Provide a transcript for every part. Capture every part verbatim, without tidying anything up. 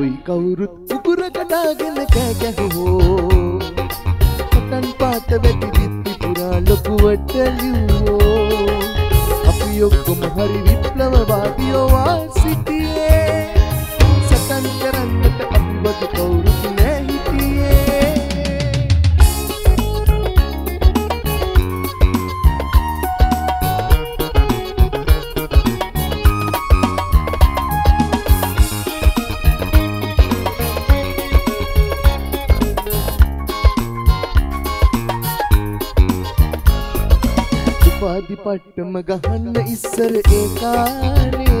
कोई कौर ऊपर कटागन कह कहो पतन पात बेटी बित्ती पुरा लपुवटलियो अपियो कुम हरि विप्लव वादियो वासितिये सतन करन्नत अपिवद कौर ने हितिये पट्टम गहन इसर एकारे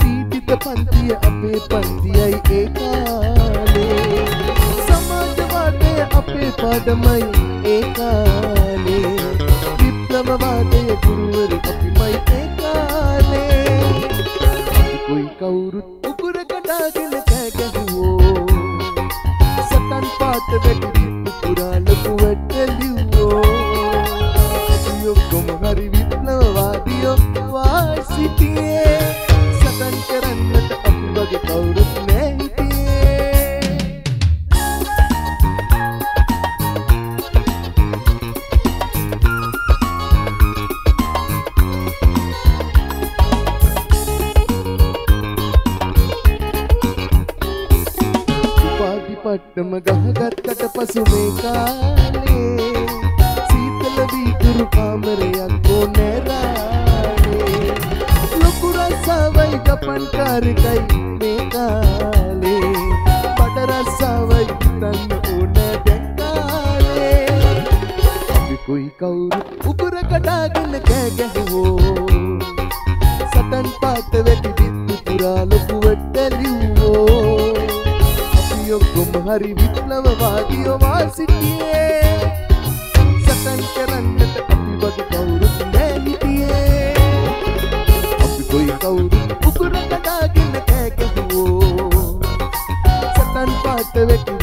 पीटित पंथी अपे पंथिया एकाले समाजवादे अपे पदमय एकाले विप्लववादे गुरुवर अपिमय एकाले कोई कौर उपुर कटागन कह कहो सतन पात वेटी पुरा लपुवटलियो तुम हरि विप्लववादियों वासितिये सतन करन्नत अपिवद कौर ने हितिये उपाधि पट्टम गह गत्तट पसुमे काले वी गुरु कामरे अको नेराने लोकुरा सावई गपन कर गई मेकाले बटरा सावई तन ओने देकाले अभी कोई कौर ऊपर कटागन कह कहो सतन पात वेटी बित्ती पुरा लपुवटलियो अपियो गुम हरि विप्लववादियो वासितिये करन्नत अपिवद कौर ने हितिये अभी कोई कौर उपुर कटागन कह कहो सतन पात वेटी